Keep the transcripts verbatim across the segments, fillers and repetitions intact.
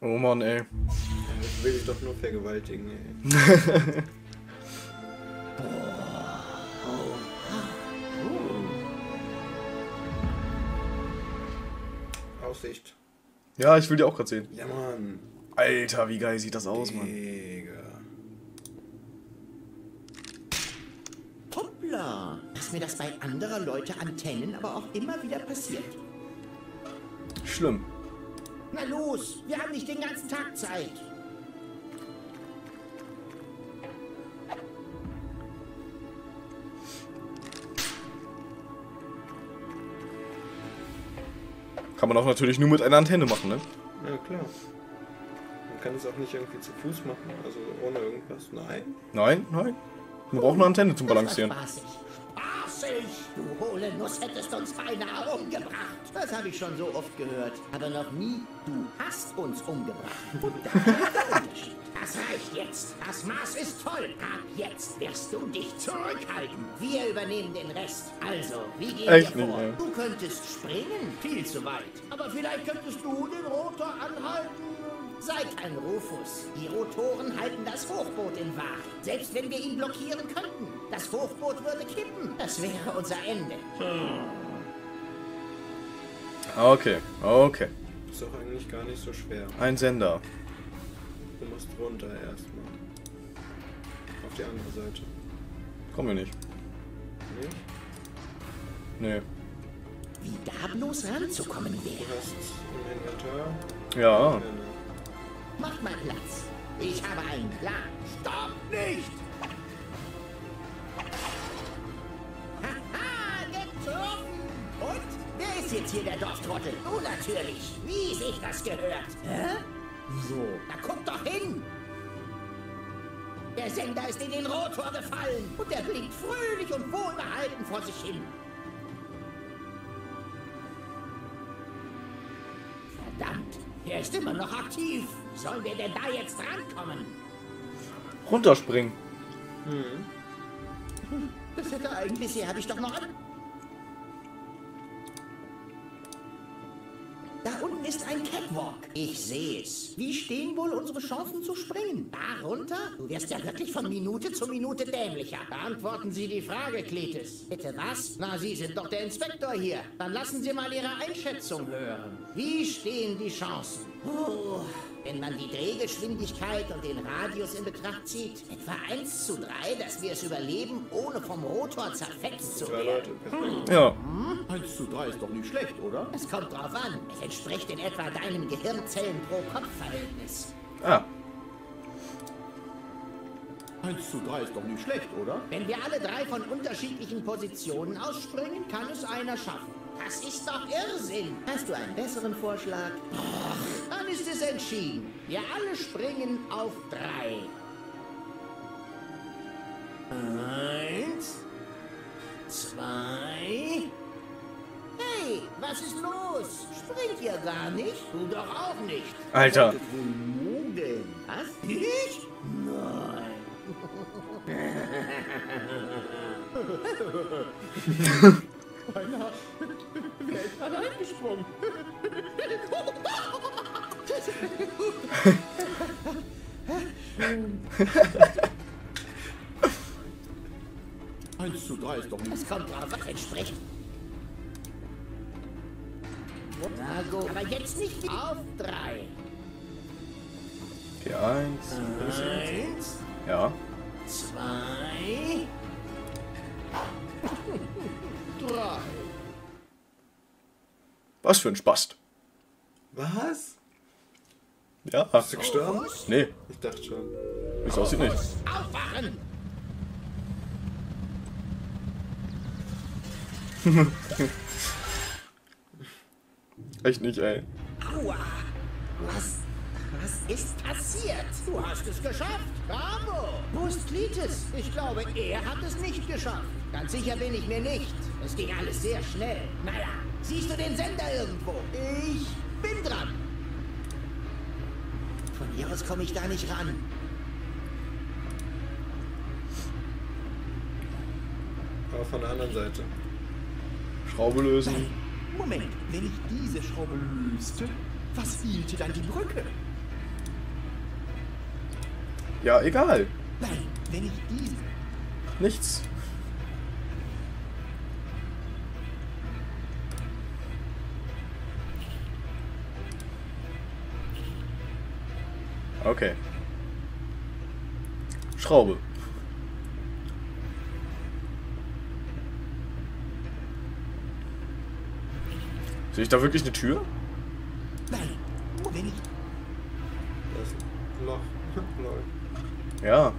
Oh Mann, ey. Ich will dich doch nur vergewaltigen, ey. Boah. Oh. Oh. Aussicht. Ja, ich will die auch gerade sehen. Ja, Mann. Alter, wie geil sieht das aus, Digga. Mann. Hoppla. Dass mir das bei anderer Leute Antennen aber auch immer wieder passiert. Schlimm. Na los, wir haben nicht den ganzen Tag Zeit. Kann man auch natürlich nur mit einer Antenne machen, ne? Ja, klar. Man kann es auch nicht irgendwie zu Fuß machen, also ohne irgendwas. Nein. Nein, nein. Man braucht eine Antenne zum Balancieren. Du hohle Nuss hättest uns beinahe umgebracht. Das habe ich schon so oft gehört. Aber noch nie, du hast uns umgebracht. Und das ist der Unterschied. Das reicht jetzt. Das Maß ist voll. Ab jetzt wirst du dich zurückhalten. Wir übernehmen den Rest. Also, wie geht ihr vor? Nicht, du könntest springen. Viel zu weit. Aber vielleicht könntest du den Rotor anhalten. Seid ein Rufus. Die Rotoren halten das Hochboot in Wacht. Selbst wenn wir ihn blockieren könnten. Das Hochboot würde kippen. Das wäre unser Ende. Hm. Okay, okay. Ist doch eigentlich gar nicht so schwer. Ein Sender. Du musst runter erstmal. Auf die andere Seite. Kommen wir nicht. Nicht? Nee. Wie da bloß ranzukommen wäre. Du hast im Inventar. Ja. Macht mal Platz. Ich habe einen Plan. Stopp nicht! Haha, getroffen! Und? Wer ist jetzt hier der Dorftrottel? Du natürlich. Wie sich das gehört. Hä? Wieso? Na guck doch hin! Der Sender ist in den Rotor gefallen. Und er blinkt fröhlich und wohlbehalten vor sich hin. Verdammt! Er ist immer noch aktiv. Sollen wir denn da jetzt rankommen? Runterspringen. Hm. Das hätte eigentlich hier, habe ich doch noch an. Da unten ist ein Catwalk. Ich sehe es. Wie stehen wohl unsere Chancen zu springen? Da runter? Du wirst ja wirklich von Minute zu Minute dämlicher. Beantworten Sie die Frage, Cletus. Bitte was? Na, Sie sind doch der Inspektor hier. Dann lassen Sie mal Ihre Einschätzung hören. Wie stehen die Chancen? Oh, wenn man die Drehgeschwindigkeit und den Radius in Betracht zieht, etwa eins zu drei, dass wir es überleben, ohne vom Rotor zerfetzt zu werden. Hm. Ja. Hm? eins zu drei ist doch nicht schlecht, oder? Es kommt drauf an. Es entspricht in etwa deinem Gehirnzellen pro Kopf-Verhältnis. Ah. eins zu drei ist doch nicht schlecht, oder? Wenn wir alle drei von unterschiedlichen Positionen ausspringen, kann es einer schaffen. Das ist doch Irrsinn. Hast du einen besseren Vorschlag? Dann ist es entschieden. Wir alle springen auf drei. Eins. Zwei. Hey, was ist los? Springt ihr gar nicht? Du doch auch nicht. Alter. Was? Ich? Nein. Beinahe. Wer ist da reingesprungen? eins zu drei ist doch nicht. Es kommt drauf, was entspricht. Na gut, aber jetzt nicht auf drei. Die eins. Ja. zwei. drei. Was für ein Spast. Was? Ja. Hast du gestorben? Nee. Ich dachte schon. Wie es aussieht nicht. Aufwachen! Echt nicht, ey. Aua! Was? Was ist passiert? Du hast es geschafft. Bravo! Wo ist Cletus? Ich glaube, er hat es nicht geschafft. Ganz sicher bin ich mir nicht. Es ging alles sehr schnell. Naja, siehst du den Sender irgendwo? Ich bin dran. Von hier aus komme ich da nicht ran. Aber von der anderen Seite. Schraube lösen. Moment, wenn ich diese Schraube löste, was fehlte dann die Brücke? Ja, egal. Nein, wenn ich diese... Nichts. Okay. Schraube. Sehe ich da wirklich eine Tür? Nein, wenn ich... Das ist ein Loch. Ja.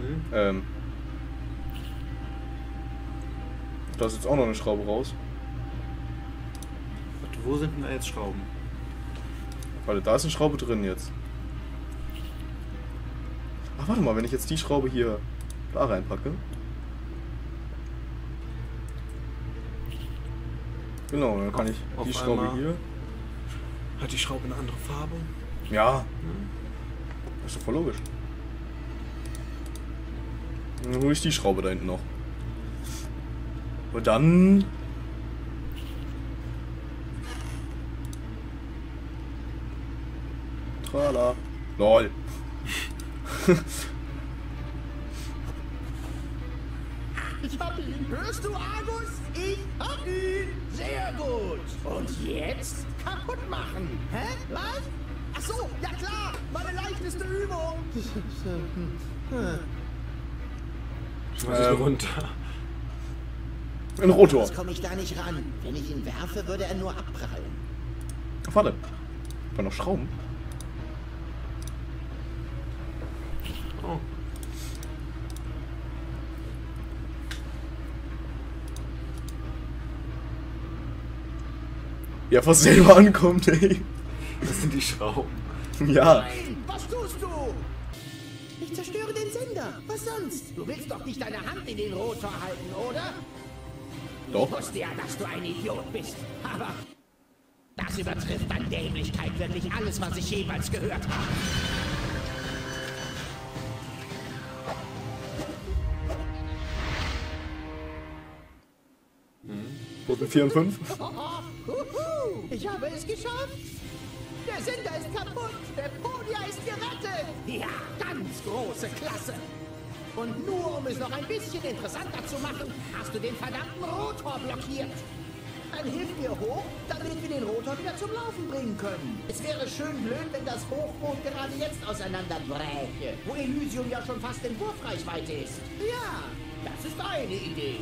Hm. Ähm. Da ist jetzt auch noch eine Schraube raus. Warte, wo sind denn da jetzt Schrauben? Warte, da ist eine Schraube drin jetzt. Ach, warte mal, wenn ich jetzt die Schraube hier da reinpacke. Genau, dann kann ich auf, die auf Schraube hier... Hat die Schraube eine andere Farbe? Ja. Hm. Das ist doch voll logisch. Dann hole ich die Schraube da hinten noch. Und dann... Trala. Lol. Ich hab ihn. Hörst du, Argus? Ich hab ihn. Sehr gut. Und jetzt? Kaputt machen. Hä? Was? Ach so, ja klar. Meine leichteste Übung. Schmeiß ähm. runter. Ein Rotor. Jetzt komme ich da nicht ran. Wenn ich ihn werfe, würde er nur abprallen. Ach, warte. War noch Schrauben. Oh. Ja, was selber ankommt, ey. Das sind die Schrauben. Ja. Nein, was tust du? Ich zerstöre den Sender. Was sonst? Du willst doch nicht deine Hand in den Rotor halten, oder? Doch. Ich wusste ja, dass du ein Idiot bist. Aber das übertrifft an Dämlichkeit wirklich alles, was ich jemals gehört habe. Roten vier und fünf. Ich habe es geschafft. Der Sender ist kaputt. Der Deponia ist gerettet. Ja, ganz große Klasse. Und nur um es noch ein bisschen interessanter zu machen, hast du den verdammten Rotor blockiert. Dann hilf mir hoch, damit wir den Rotor wieder zum Laufen bringen können. Es wäre schön blöd, wenn das Hochboot gerade jetzt auseinanderbräche, wo Elysium ja schon fast in Wurfreichweite ist. Ja, das ist eine Idee.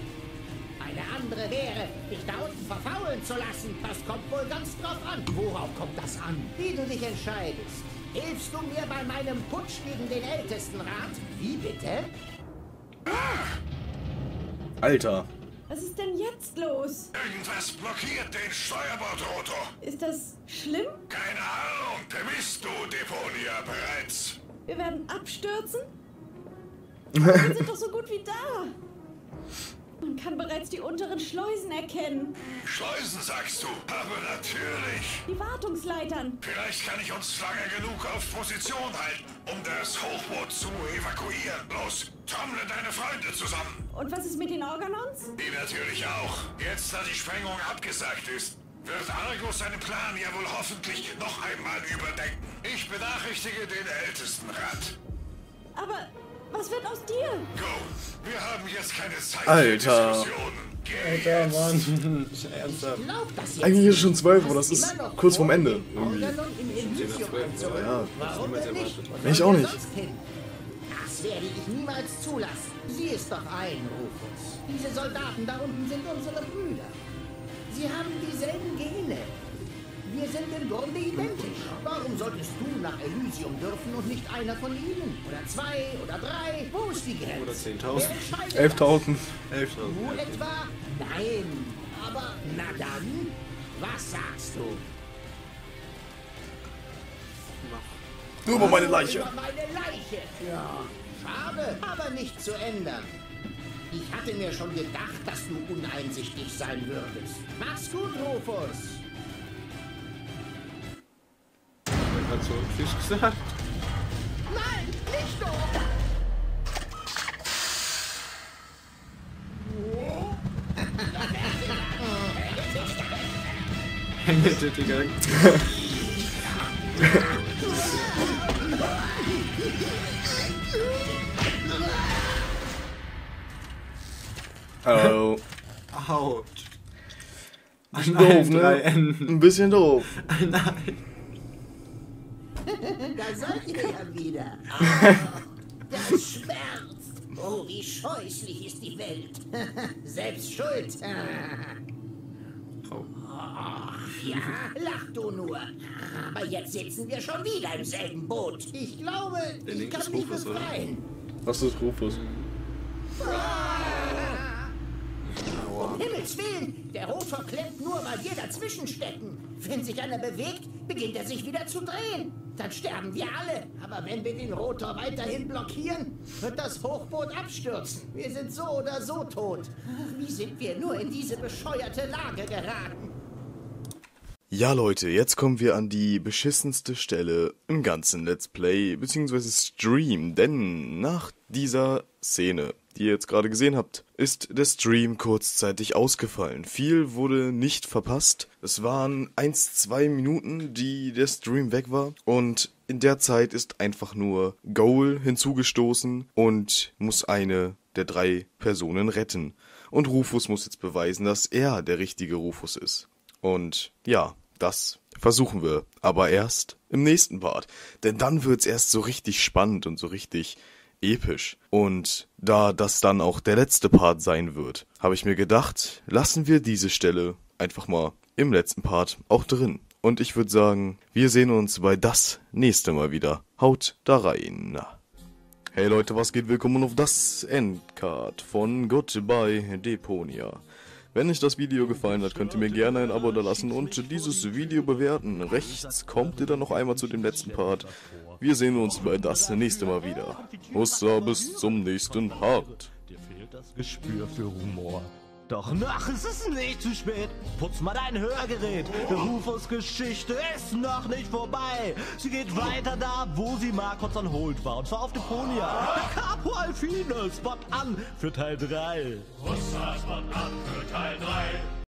Eine andere wäre, dich da unten verfaulen zu lassen. Das kommt wohl ganz drauf an. Worauf kommt das an? Wie du dich entscheidest. Hilfst du mir bei meinem Putsch gegen den Ältestenrat? Wie bitte? Alter. Was ist denn jetzt los? Irgendwas blockiert den Steuerbordrotor. Ist das schlimm? Keine Ahnung, der bist du, Deponia, bereits. Wir werden abstürzen? Wir sind doch so gut wie da. Man kann bereits die unteren Schleusen erkennen. Schleusen, sagst du? Aber natürlich. Die Wartungsleitern. Vielleicht kann ich uns lange genug auf Position halten, um das Hochboot zu evakuieren. Los, trommle deine Freunde zusammen. Und was ist mit den Organons? Die natürlich auch. Jetzt, da die Sprengung abgesagt ist, wird Argus seinen Plan ja wohl hoffentlich noch einmal überdenken. Ich benachrichtige den Ältestenrat. Aber... was wird aus dir? Go. Wir haben jetzt keine Zeit. Alter. Alter, Mann. Ernsthaft. Eigentlich ist es schon zwölf, aber das ist kurz vorm Ende. Irgendwie. Ja. Ich auch nicht. Das werde ich niemals zulassen. Sie ist doch ein, Rufus. Diese Soldaten da unten sind unsere Brüder. Sie haben dieselben Gene. Wir sind im Grunde identisch. Warum solltest du nach Elysium dürfen und nicht einer von ihnen? Oder zwei oder drei? Wo ist die Grenze? Oder zehntausend. elftausend. elftausend. Nur etwa? Nein. Aber na dann, was sagst du? Nur über meine Leiche. Über meine Leiche. Ja. Schade, aber nicht zu ändern. Ich hatte mir schon gedacht, dass du uneinsichtig sein würdest. Mach's gut, Rufus. So ein Fisch gesagt. Nein, nicht Hängete, Digga. Oh. Autsch. An doof, drei ne? Enden. Ein bisschen doof. Nein. Da seid ihr ja wieder. Oh, das schmerzt. Oh, wie scheußlich ist die Welt. Selbst schuld. Oh. Oh, ja, lach du nur. Aber jetzt sitzen wir schon wieder im selben Boot. Ich glaube, der ich kann mich befreien. Was ist Rufus? Um Himmels Willen, der Rotor klemmt nur, weil wir dazwischenstecken. Wenn sich einer bewegt, beginnt er sich wieder zu drehen. Dann sterben wir alle. Aber wenn wir den Rotor weiterhin blockieren, wird das Hochboot abstürzen. Wir sind so oder so tot. Wie sind wir nur in diese bescheuerte Lage geraten? Ja, Leute, jetzt kommen wir an die beschissenste Stelle im ganzen Let's Play bzw. Stream. Denn nach dieser Szene, die ihr jetzt gerade gesehen habt, ist der Stream kurzzeitig ausgefallen. Viel wurde nicht verpasst. Es waren ein bis zwei Minuten, die der Stream weg war. Und in der Zeit ist einfach nur Goal hinzugestoßen und muss eine der drei Personen retten. Und Rufus muss jetzt beweisen, dass er der richtige Rufus ist. Und ja, das versuchen wir. Aber erst im nächsten Part. Denn dann wird's erst so richtig spannend und so richtig episch. Und da das dann auch der letzte Part sein wird, habe ich mir gedacht, lassen wir diese Stelle einfach mal im letzten Part auch drin. Und ich würde sagen, wir sehen uns bei das nächste Mal wieder. Haut da rein. Hey Leute, was geht? Willkommen auf das Endcard von Goodbye Deponia. Wenn euch das Video gefallen hat, könnt ihr mir gerne ein Abo da lassen und dieses Video bewerten. Rechts kommt ihr dann noch einmal zu dem letzten Part. Wir sehen uns bei das nächste Mal wieder. Hussa, bis zum nächsten Part. Dir fehlt das Gespür für Humor. Doch noch ist es nicht zu spät. Putz mal dein Hörgerät. Rufus Geschichte ist noch nicht vorbei. Sie geht weiter da, wo sie Markus an Holt war. Und zwar auf Deponia. Der Capo Alfine spot an für Teil drei. Hussa, spot an für Teil drei.